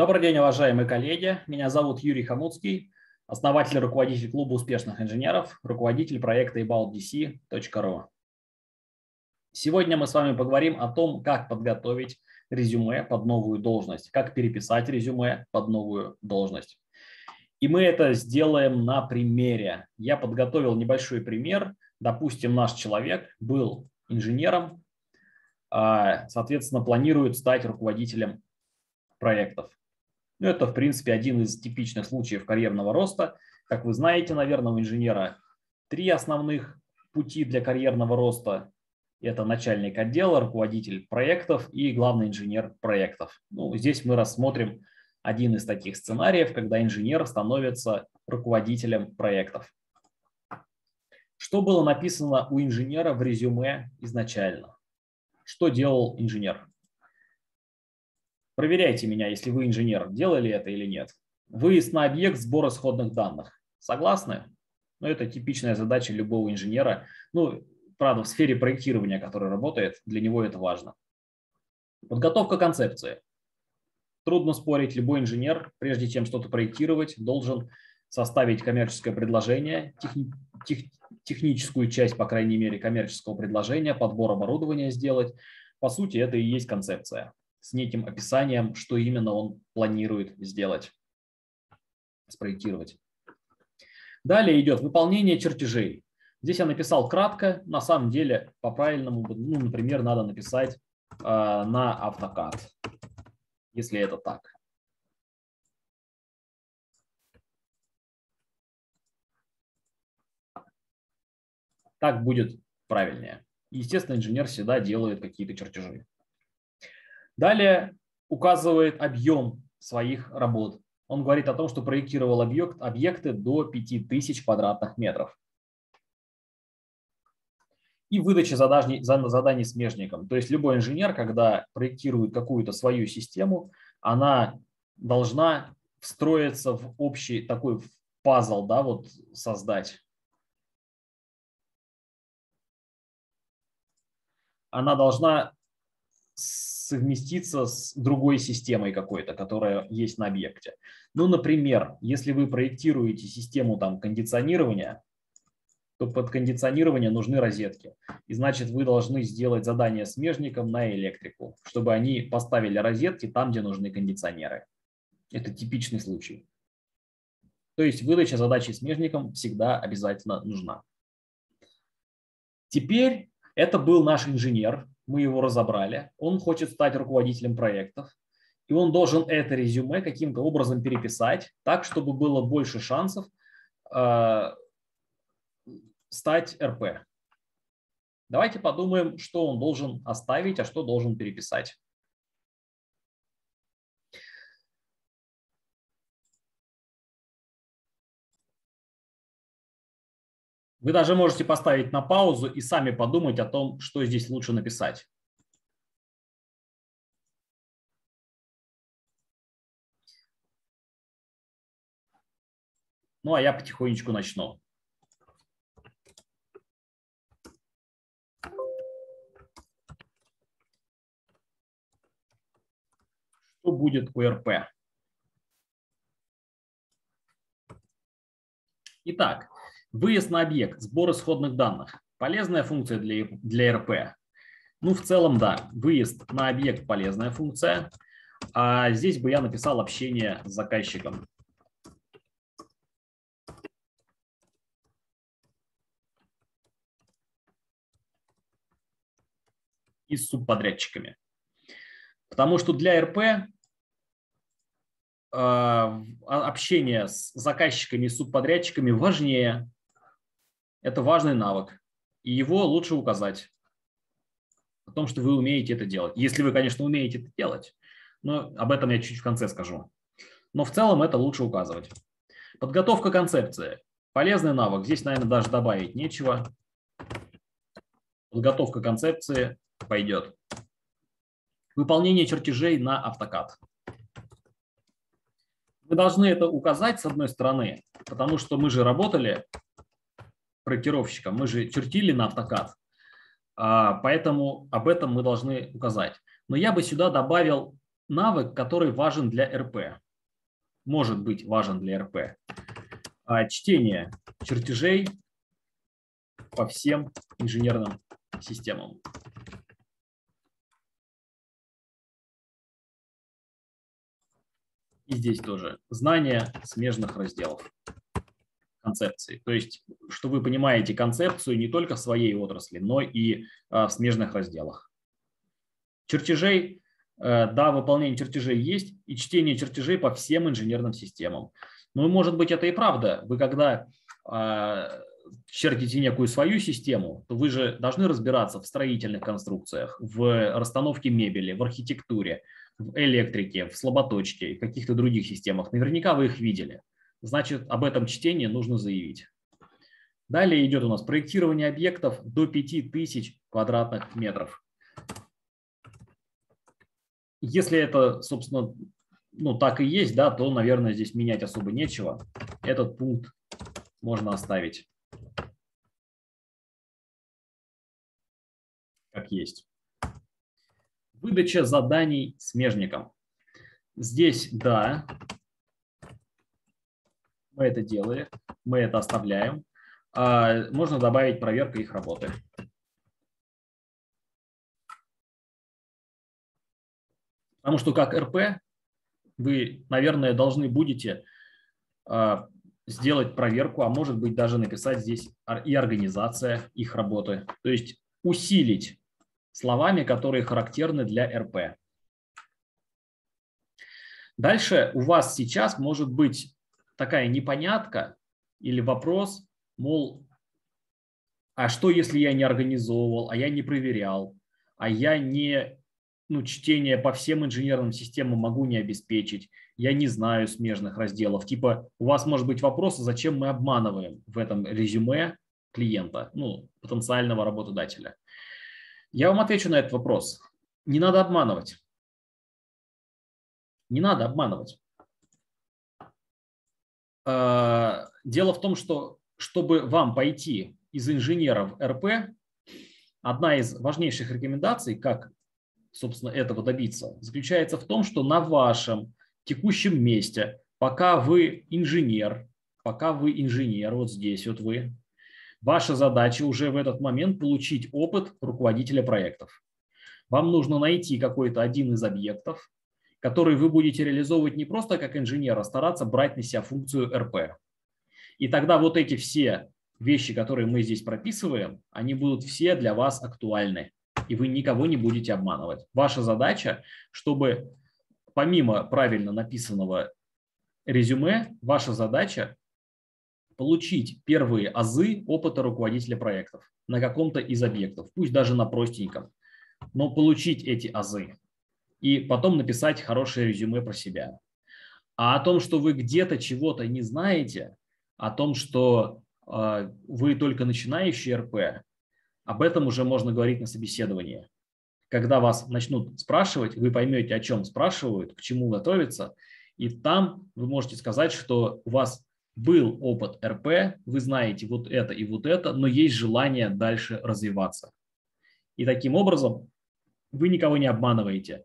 Добрый день, уважаемые коллеги. Меня зовут Юрий Хомутский, основатель и руководитель Клуба Успешных Инженеров, руководитель проекта about.dc.ru. Сегодня мы с вами поговорим о том, как подготовить резюме под новую должность, как переписать резюме под новую должность. И мы это сделаем на примере. Я подготовил небольшой пример. Допустим, наш человек был инженером, соответственно, планирует стать руководителем проектов. Ну, это, в принципе, один из типичных случаев карьерного роста. Как вы знаете, наверное, у инженера три основных пути для карьерного роста. Это начальник отдела, руководитель проектов и главный инженер проектов. Ну, здесь мы рассмотрим один из таких сценариев, когда инженер становится руководителем проектов. Что было написано у инженера в резюме изначально? Что делал инженер? Проверяйте меня, если вы инженер, делали это или нет. Выезд на объект сбора исходных данных. Согласны? Ну, это типичная задача любого инженера. Ну, правда, в сфере проектирования, который работает, для него это важно. Подготовка концепции. Трудно спорить, любой инженер, прежде чем что-то проектировать, должен составить коммерческое предложение, техническую часть, по крайней мере, коммерческого предложения, подбор оборудования сделать. По сути, это и есть концепция с неким описанием, что именно он планирует сделать, спроектировать. Далее идет выполнение чертежей. Здесь я написал кратко, на самом деле по-правильному, ну, например, надо написать на AutoCAD, если это так. Так будет правильнее. Естественно, инженер всегда делает какие-то чертежи. Далее указывает объем своих работ. Он говорит о том, что проектировал объекты до 5000 квадратных метров. И выдача заданий смежникам. То есть любой инженер, когда проектирует какую-то свою систему, она должна встроиться в общий такой пазл, да, вот создать. Она должна совместиться с другой системой какой-то, которая есть на объекте. Ну, например, если вы проектируете систему там кондиционирования, то под кондиционирование нужны розетки. И значит, вы должны сделать задание смежникам на электрику, чтобы они поставили розетки там, где нужны кондиционеры. Это типичный случай. То есть выдача задачи смежникам всегда обязательно нужна. Теперь это был наш инженер, мы его разобрали. Он хочет стать руководителем проектов. И он должен это резюме каким-то образом переписать так, чтобы было больше шансов стать РП. Давайте подумаем, что он должен оставить, а что должен переписать. Вы даже можете поставить на паузу и сами подумать о том, что здесь лучше написать. Ну, а я потихонечку начну. Что будет у РП? Итак, выезд на объект, сбор исходных данных. Полезная функция для РП? Ну, в целом, да. Выезд на объект – полезная функция. А здесь бы я написал общение с заказчиком. И с субподрядчиками. Потому что для РП общение с заказчиками и субподрядчиками важнее. Это важный навык. И его лучше указать о том, что вы умеете это делать. Если вы, конечно, умеете это делать. Но об этом я чуть в конце скажу. Но в целом это лучше указывать. Подготовка концепции. Полезный навык. Здесь, наверное, даже добавить нечего. Подготовка концепции пойдет. Выполнение чертежей на AutoCAD. Вы должны это указать, с одной стороны, потому что мы же работали проектировщиком, мы же чертили на AutoCAD, поэтому об этом мы должны указать. Но я бы сюда добавил навык, который важен для РП. Может быть важен для РП. Чтение чертежей по всем инженерным системам. И здесь тоже знание смежных разделов концепции. То есть, что вы понимаете концепцию не только в своей отрасли, но и в смежных разделах. Чертежей, да, выполнение чертежей есть, и чтение чертежей по всем инженерным системам. Ну, может быть, это и правда. Вы когда чертите некую свою систему, то вы же должны разбираться в строительных конструкциях, в расстановке мебели, в архитектуре, в электрике, в слаботочке и каких-то других системах. Наверняка вы их видели. Значит, об этом чтении нужно заявить. Далее идет у нас проектирование объектов до 5000 квадратных метров. Если это, собственно, ну, так и есть, да, то, наверное, здесь менять особо нечего. Этот пункт можно оставить как есть. Выдача заданий смежникам. Здесь, да, мы это делали, мы это оставляем. Можно добавить проверка их работы. Потому что как РП вы, наверное, должны будете сделать проверку, а может быть даже написать здесь и организация их работы. То есть усилить словами, которые характерны для РП. Дальше у вас сейчас может быть такая непонятка или вопрос, мол, а что, если я не организовывал, а я не проверял, а я не... Ну, чтение по всем инженерным системам могу не обеспечить. Я не знаю смежных разделов. Типа у вас может быть вопрос, зачем мы обманываем в этом резюме клиента, ну, потенциального работодателя. Я вам отвечу на этот вопрос. Не надо обманывать. Не надо обманывать. Дело в том, что чтобы вам пойти из инженера в РП, одна из важнейших рекомендаций, как собственно, этого добиться, заключается в том, что на вашем текущем месте, пока вы инженер, вот здесь вот вы, ваша задача уже в этот момент получить опыт руководителя проектов. Вам нужно найти какой-то один из объектов, который вы будете реализовывать не просто как инженер, а стараться брать на себя функцию РП. И тогда вот эти все вещи, которые мы здесь прописываем, они будут все для вас актуальны. И вы никого не будете обманывать. Ваша задача, чтобы помимо правильно написанного резюме, ваша задача получить первые азы опыта руководителя проектов на каком-то из объектов, пусть даже на простеньком, но получить эти азы и потом написать хорошее резюме про себя. А о том, что вы где-то чего-то не знаете, о том, что вы только начинающий РП, об этом уже можно говорить на собеседовании. Когда вас начнут спрашивать, вы поймете, о чем спрашивают, к чему готовиться, и там вы можете сказать, что у вас был опыт РП, вы знаете вот это, но есть желание дальше развиваться. И таким образом вы никого не обманываете,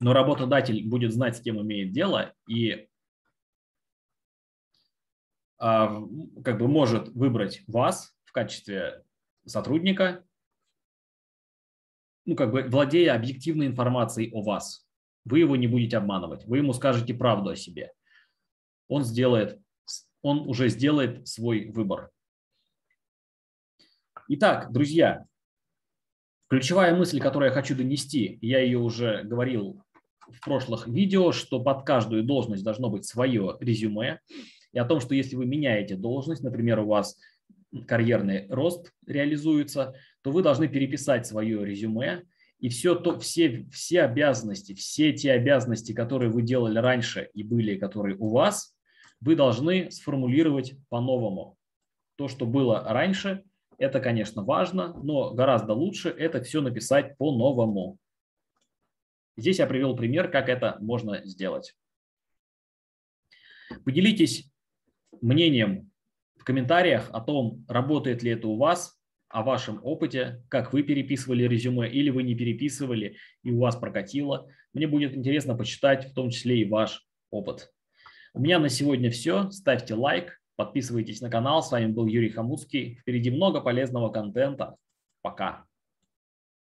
но работодатель будет знать, с кем имеет дело, и как бы может выбрать вас в качестве сотрудника, ну, как бы владея объективной информацией о вас. Вы его не будете обманывать, вы ему скажете правду о себе. Он уже сделает свой выбор. Итак, друзья, ключевая мысль, которую я хочу донести, я ее уже говорил в прошлых видео, что под каждую должность должно быть свое резюме, и о том, что если вы меняете должность, например, у вас карьерный рост реализуется, то вы должны переписать свое резюме и все те обязанности, которые вы делали раньше и были, которые у вас, вы должны сформулировать по-новому. То, что было раньше, это, конечно, важно, но гораздо лучше это все написать по-новому. Здесь я привел пример, как это можно сделать. Поделитесь мнением в комментариях о том, работает ли это у вас, о вашем опыте, как вы переписывали резюме или вы не переписывали и у вас прокатило. Мне будет интересно почитать в том числе и ваш опыт. У меня на сегодня все. Ставьте лайк, подписывайтесь на канал. С вами был Юрий Хомутский. Впереди много полезного контента. Пока.